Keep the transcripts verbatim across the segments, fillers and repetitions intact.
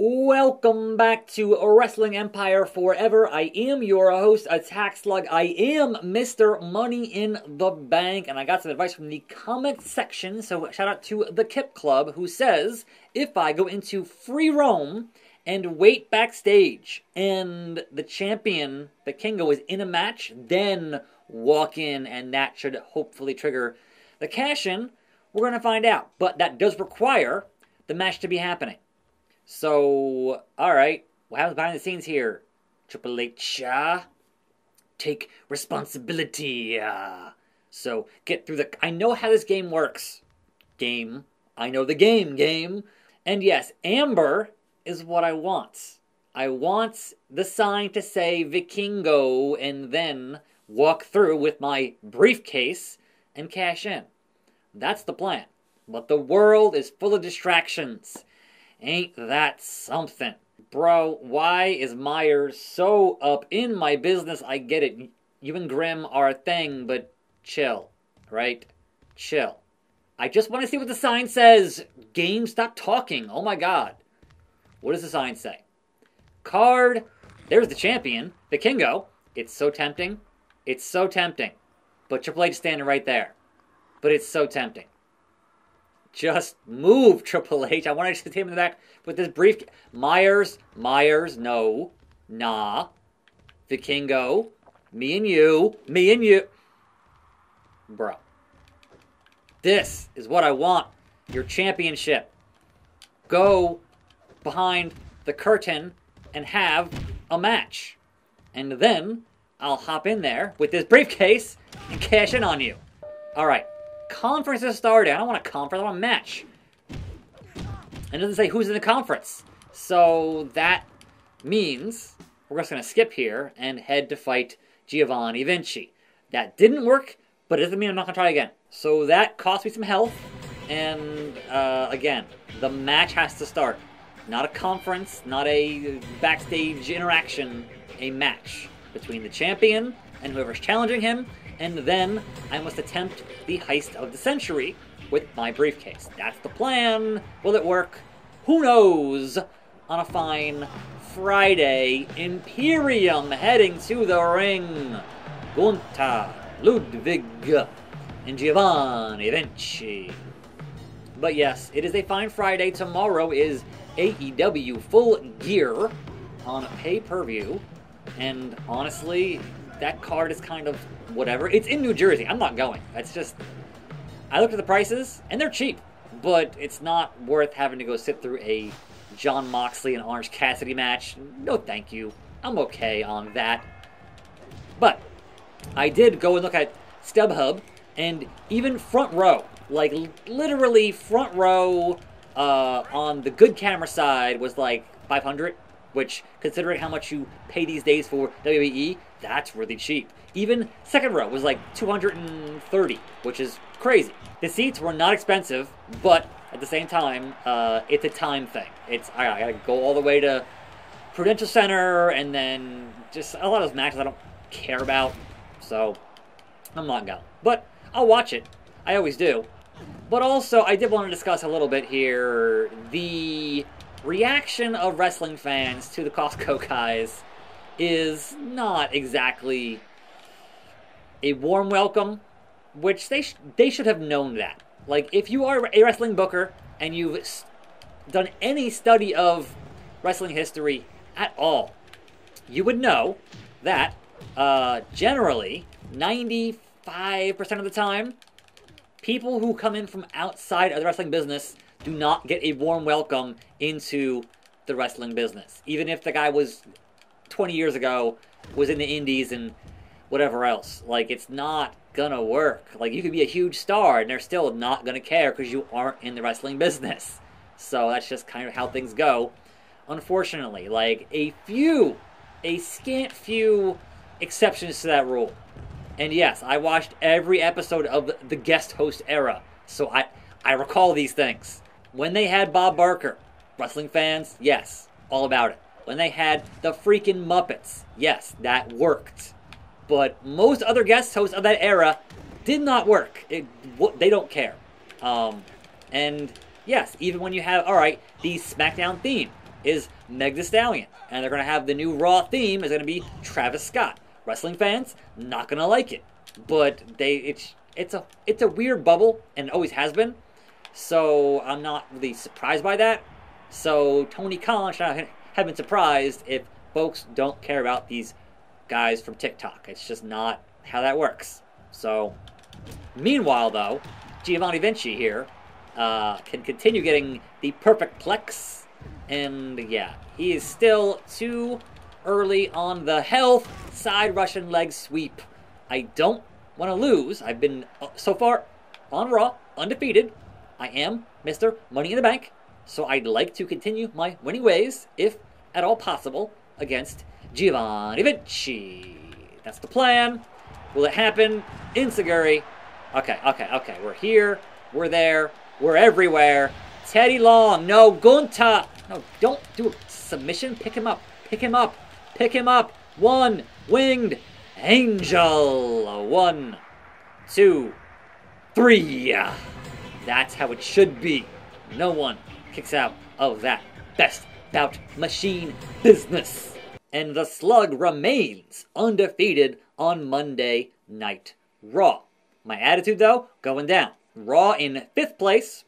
Welcome back to Wrestling Empire Forever. I am your host, Attack Slug. I am Mister Money in the Bank, and I got some advice from the comment section, so shout out to the Kip Club, who says, if I go into free roam and wait backstage, and the champion, the Kingo, is in a match, then walk in, and that should hopefully trigger the cash-in. We're going to find out, but that does require the match to be happening. So, alright, what happens behind the scenes here? Triple H, uh, take responsibility. Uh, so, get through the... I know how this game works. Game. I know the game, game. And yes, Amber is what I want. I want the sign to say Vikingo and then walk through with my briefcase and cash in. That's the plan. But the world is full of distractions. Ain't that something? Bro, why is Myers so up in my business? I get it. You and Grimm are a thing, but chill. Right? Chill. I just want to see what the sign says. Game, stop talking. Oh my god. What does the sign say? Card. There's the champion. The Kingo. It's so tempting. It's so tempting. But Triple H is standing right there. But it's so tempting. Just move, Triple H. I want to just take him in the back with this brief... Myers, Myers, no. Nah. Vikingo. Me and you. Me and you. Bro. This is what I want. Your championship. Go behind the curtain and have a match. And then I'll hop in there with this briefcase and cash in on you. Alright. Conference has started. I don't want a conference. I want a match. It doesn't say who's in the conference. So that means we're just going to skip here and head to fight Giovanni Vinci. That didn't work, but it doesn't mean I'm not going to try again. So that cost me some health. And uh, again, the match has to start. Not a conference, not a backstage interaction, a match between the champion and whoever's challenging him. And then I must attempt the heist of the century with my briefcase. That's the plan. Will it work? Who knows? On a fine Friday, Imperium heading to the ring. Gunther Ludwig and Giovanni Vinci. But yes, it is a fine Friday. Tomorrow is A E W Full Gear on pay-per-view. And honestly, that card is kind of whatever. It's in New Jersey. I'm not going. That's just... I looked at the prices, and they're cheap. But it's not worth having to go sit through a John Moxley and Orange Cassidy match. No thank you. I'm okay on that. But I did go and look at StubHub, and even Front Row. Like, literally Front Row uh, on the good camera side was like five hundred dollars. Which, considering how much you pay these days for W W E, that's really cheap. Even second row was like two hundred thirty dollars, which is crazy. The seats were not expensive, but at the same time, uh, it's a time thing. It's I gotta go all the way to Prudential Center, and then just a lot of those matches I don't care about, so I'm not going. But I'll watch it. I always do. But also, I did want to discuss a little bit here the... reaction of wrestling fans to the Costco guys is not exactly a warm welcome, which they sh they should have known that. Like, if you are a wrestling booker and you've done any study of wrestling history at all, you would know that uh, generally ninety-five percent of the time, people who come in from outside of the wrestling business do not get a warm welcome into the wrestling business. Even if the guy was twenty years ago, was in the indies and whatever else. Like, it's not gonna work. Like, you could be a huge star and they're still not gonna care because you aren't in the wrestling business. So that's just kind of how things go. Unfortunately, like, a few, a scant few exceptions to that rule. And yes, I watched every episode of the guest host era. So I, I recall these things. When they had Bob Barker, wrestling fans, yes, all about it. When they had the freaking Muppets, yes, that worked. But most other guest hosts of that era did not work. It, they don't care. Um, and yes, even when you have, all right, the SmackDown theme, is Meg Thee Stallion. And they're going to have the new Raw theme is going to be Travis Scott. Wrestling fans, not going to like it. But they it's it's a it's a weird bubble, and it always has been. So I'm not really surprised by that. So Tony Khan should not have been surprised if folks don't care about these guys from TikTok. It's just not how that works. So meanwhile, though, Giovanni Vinci here uh, can continue getting the perfect plex. And yeah, he is still too early on the health side Russian leg sweep. I don't want to lose. I've been, uh, so far, on Raw, undefeated. I am Mister Money in the Bank, so I'd like to continue my winning ways, if at all possible, against Giovanni Vinci. That's the plan. Will it happen? Insiguri. Okay, okay, okay. We're here. We're there. We're everywhere. Teddy Long. No, Gunther. No, don't do a submission. Pick him up. Pick him up. Pick him up. One winged angel. One, two, three. That's how it should be. No one kicks out of that best bout machine business. And the Slug remains undefeated on Monday Night Raw. My attitude, though, going down. Raw in fifth place,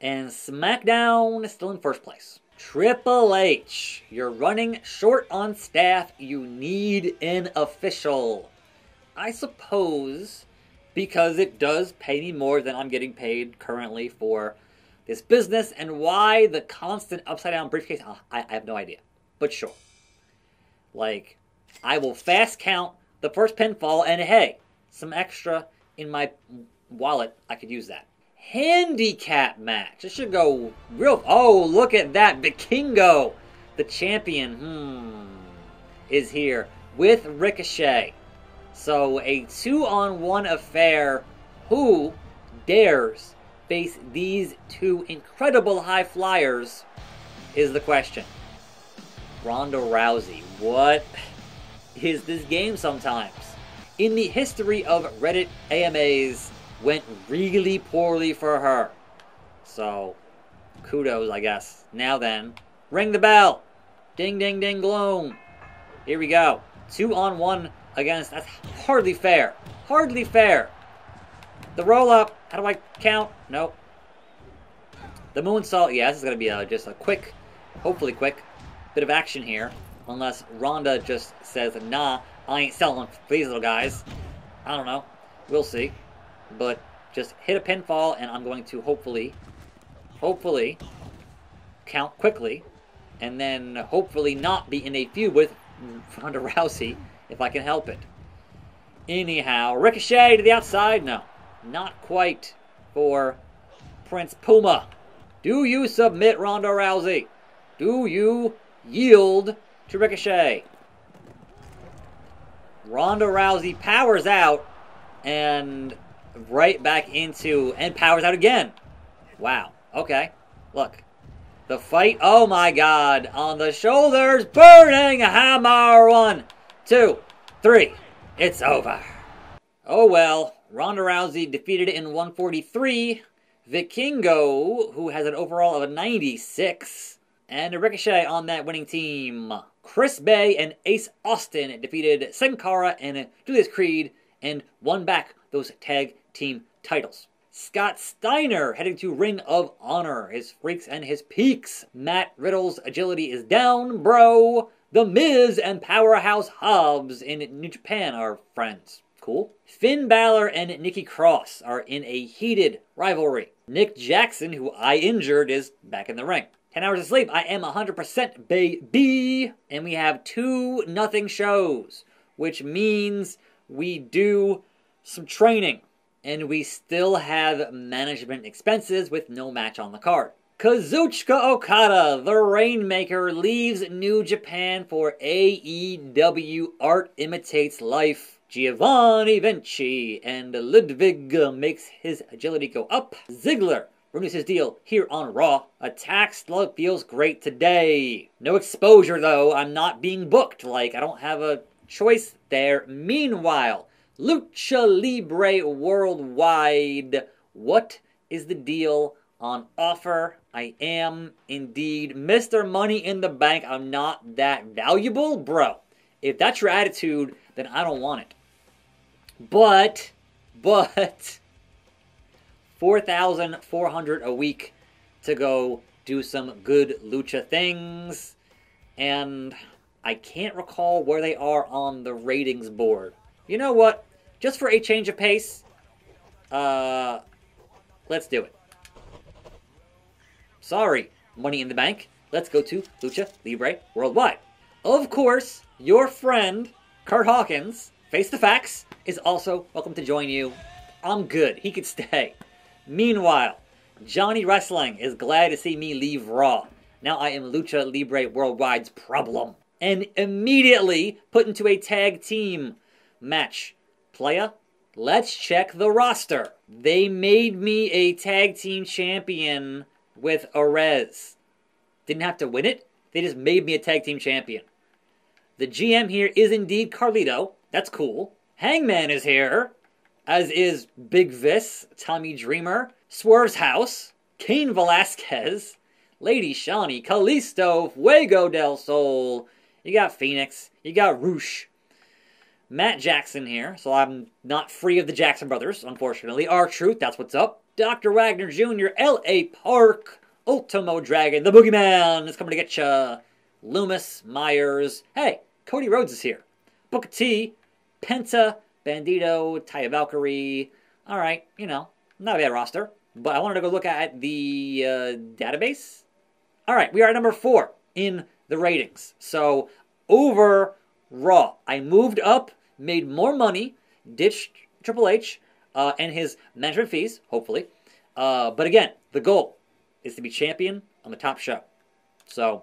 and SmackDown is still in first place. Triple H, you're running short on staff. You need an official. I suppose because it does pay me more than I'm getting paid currently for this business, and why the constant upside-down briefcase, I, I have no idea. But sure. Like, I will fast count the first pinfall, and hey, some extra in my wallet, I could use that. Handicap match. This should go real... Oh, look at that. Vikingo, the champion, hmm, is here with Ricochet. So, a two-on-one affair. Who dares face these two incredible high flyers is the question. Ronda Rousey. What is this game sometimes? In the history of Reddit A M As, went really poorly for her. So, kudos, I guess. Now then, ring the bell. Ding, ding, ding, gloom. Here we go. Two-on-one against, that's hardly fair. Hardly fair. The roll-up. How do I count? Nope. The moonsault. Yeah, this is going to be a, just a quick, hopefully quick, bit of action here. Unless Ronda just says, nah, I ain't selling for these little guys. I don't know. We'll see. But just hit a pinfall, and I'm going to hopefully, hopefully, count quickly. And then hopefully not be in a feud with Ronda Rousey, if I can help it. Anyhow, Ricochet to the outside. No, not quite for Prince Puma. Do you submit Ronda Rousey? Do you yield to Ricochet? Ronda Rousey powers out and right back into, and powers out again. Wow. Okay. Look. The fight. Oh my God. On the shoulders. Burning hammer. One, two, three. It's over. Oh well. Ronda Rousey defeated in one forty-three. Vikingo, who has an overall of a ninety-six. And a Ricochet on that winning team. Chris Bay and Ace Austin defeated Sin Cara and Julius Creed and won back those tag team titles. Scott Steiner heading to Ring of Honor. His freaks and his peaks. Matt Riddle's agility is down, bro. The Miz and Powerhouse Hobbs in New Japan are friends. Cool. Finn Balor and Nikki Cross are in a heated rivalry. Nick Jackson, who I injured, is back in the ring. ten hours of sleep. I am one hundred percent, baby. And we have two nothing shows, which means we do some training. And we still have management expenses with no match on the card. Kazuchika Okada, the Rainmaker, leaves New Japan for A E W. Art imitates life. Giovanni Vinci and Ludwig makes his agility go up. Ziggler renews his deal here on Raw. Attack Slug feels great today. No exposure, though. I'm not being booked. Like, I don't have a choice there. Meanwhile, Lucha Libre Worldwide. What is the deal on offer. I am indeed Mister Money in the Bank. I'm not that valuable, bro. If that's your attitude, then I don't want it. But, but, four thousand four hundred dollars a week to go do some good lucha things. And I can't recall where they are on the ratings board. You know what? Just for a change of pace, uh, let's do it. Sorry, Money in the Bank. Let's go to Lucha Libre Worldwide. Of course, your friend, Curt Hawkins, Face the Facts, is also welcome to join you. I'm good. He could stay. Meanwhile, Johnny Wrestling is glad to see me leave Raw. Now I am Lucha Libre Worldwide's problem. And immediately put into a tag team match. Playa, let's check the roster. They made me a tag team champion with Arez. Didn't have to win it. They just made me a tag team champion. The G M here is indeed Carlito. That's cool. Hangman is here, as is Big Vis, Tommy Dreamer, Swerve's House, Cain Velasquez, Lady Shani, Kalisto, Fuego del Sol. You got Phoenix. You got Roosh. Matt Jackson here, so I'm not free of the Jackson brothers, unfortunately. R-Truth, that's what's up. Doctor Wagner Junior, L A. Park, Ultimo Dragon, the Boogeyman is coming to get ya. Loomis, Myers. Hey, Cody Rhodes is here. Booker T, Penta, Bandito, Taya Valkyrie. All right, you know, not a bad roster. But I wanted to go look at the uh, database. All right, we are at number four in the ratings. So, over Raw. I moved up, made more money, ditched Triple H uh, and his management fees, hopefully. Uh, but again, the goal is to be champion on the top show. So,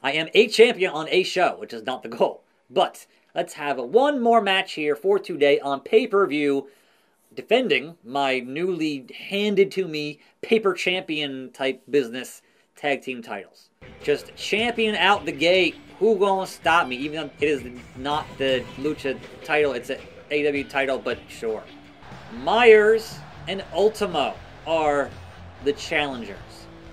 I am a champion on a show, which is not the goal. But, let's have one more match here for today on pay-per-view, defending my newly handed to me paper champion type business tag team titles. Just champion out the gate. Who gonna stop me? Even though it is not the Lucha title, it's an A E W title, but sure. Myers and Ultimo are the challengers.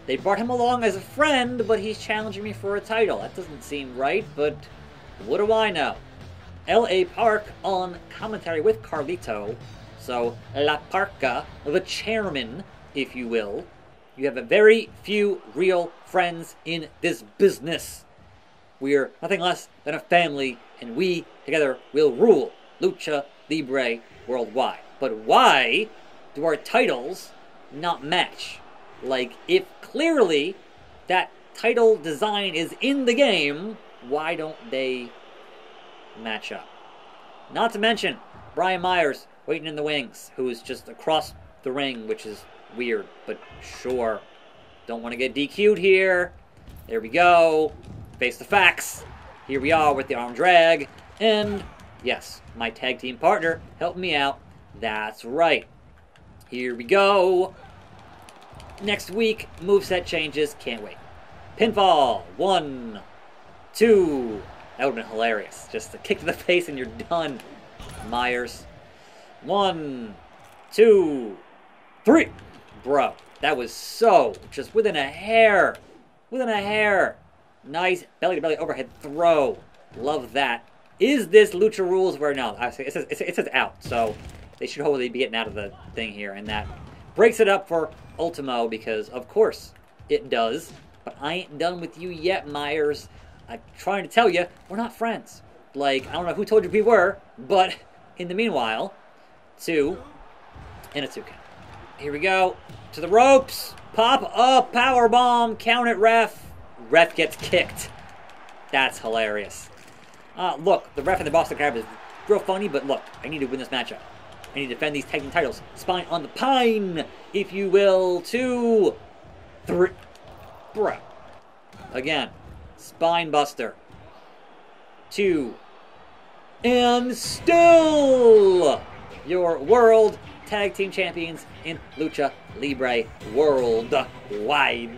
They brought him along as a friend, but he's challenging me for a title. That doesn't seem right, but what do I know? L A. Park on commentary with Carlito. So, La Parca, the chairman, if you will. You have a very few real friends in this business. We are nothing less than a family, and we together will rule Lucha Libre Worldwide. But why do our titles not match? Like, if clearly that title design is in the game, why don't they match up? Not to mention Brian Myers waiting in the wings, who is just across the ring, which is weird, but sure. Don't want to get D Q'd here. There we go. Face the Facts. Here we are with the arm drag. And yes, my tag team partner helped me out. That's right. Here we go. Next week, moveset changes. Can't wait. Pinfall. One, two. That would have been hilarious. Just a kick to the face and you're done, Myers. One, two, three. Bro, that was so just within a hair. Within a hair. Nice belly-to-belly overhead throw. Love that. Is this Lucha Rules where... No, I say, it, says, it, says, it says out, so they should hopefully be getting out of the thing here. And that breaks it up for Ultimo because, of course, it does. But I ain't done with you yet, Myers. I'm trying to tell you, we're not friends. Like, I don't know who told you we were, but in the meanwhile, two and a two count. Here we go. To the ropes. Pop up. Powerbomb. Count it, ref. Ref gets kicked. That's hilarious. Uh, look, the ref and the Boston Crab is real funny, but look, I need to win this matchup. I need to defend these tag team titles. Spine on the pine, if you will. Two, three. Bro. Again, spine buster. Two. And still your world tag team champions in Lucha Libre Worldwide.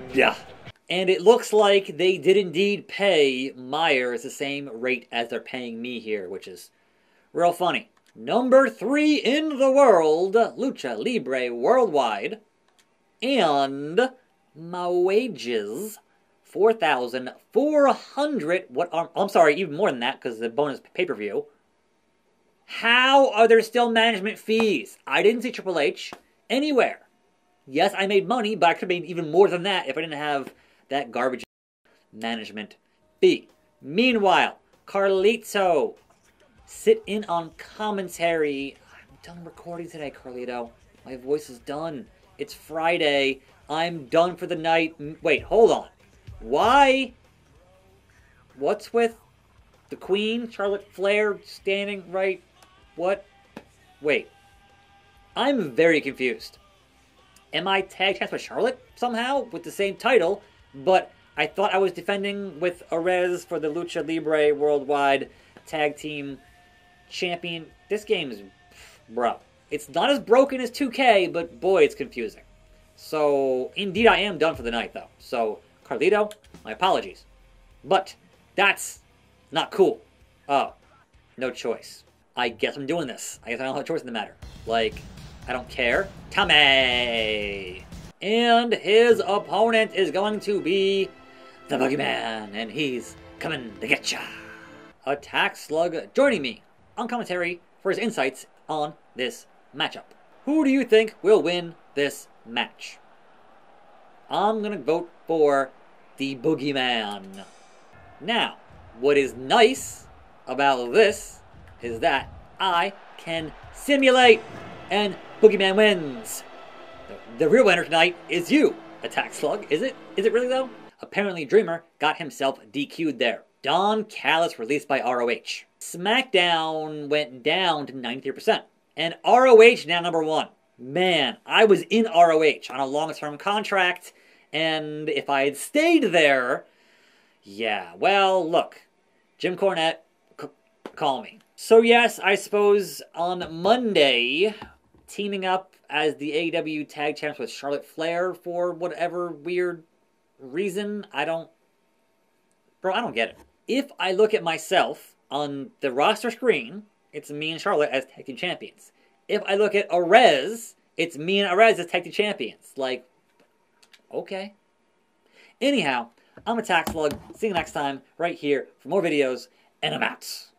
And it looks like they did indeed pay Myers the same rate as they're paying me here, which is real funny. Number three in the world, Lucha Libre Worldwide, and my wages, four thousand four hundred dollars. What? Are, I'm sorry, even more than that because the bonus pay-per-view. How are there still management fees? I didn't see Triple H anywhere. Yes, I made money, but I could have made even more than that if I didn't have that garbage management fee. Meanwhile, Carlito, sit in on commentary. I'm done recording today, Carlito. My voice is done. It's Friday. I'm done for the night. Wait, hold on. Why? What's with the Queen, Charlotte Flair, standing right? What? Wait. I'm very confused. Am I tag champs with Charlotte somehow with the same title? But I thought I was defending with Arez for the Lucha Libre Worldwide Tag Team Champion. This game is... bro. It's not as broken as two K, but boy, it's confusing. So, indeed, I am done for the night, though. So, Carlito, my apologies. But that's not cool. Oh, no choice. I guess I'm doing this. I guess I don't have a choice in the matter. Like, I don't care. Tommy! And his opponent is going to be the Boogeyman, and he's coming to get ya. Attack Slug joining me on commentary for his insights on this matchup. Who do you think will win this match? I'm gonna vote for the Boogeyman. Now, what is nice about this is that I can simulate, and Boogeyman wins. The real winner tonight is you, Attack Slug. Is it? Is it really though? Apparently Dreamer got himself D Q'd there. Don Callis released by R O H. SmackDown went down to ninety-three percent. And R O H now number one. Man, I was in R O H on a long-term contract, and if I had stayed there, yeah, well, look. Jim Cornette, call me. So yes, I suppose on Monday, teaming up as the A E W Tag Champs with Charlotte Flair for whatever weird reason. I don't... Bro, I don't get it. If I look at myself on the roster screen, it's me and Charlotte as Tag Team Champions. If I look at Arez, it's me and Arez as Tag Team Champions. Like, okay. Anyhow, I'm Attack Slug. See you next time right here for more videos, and I'm out.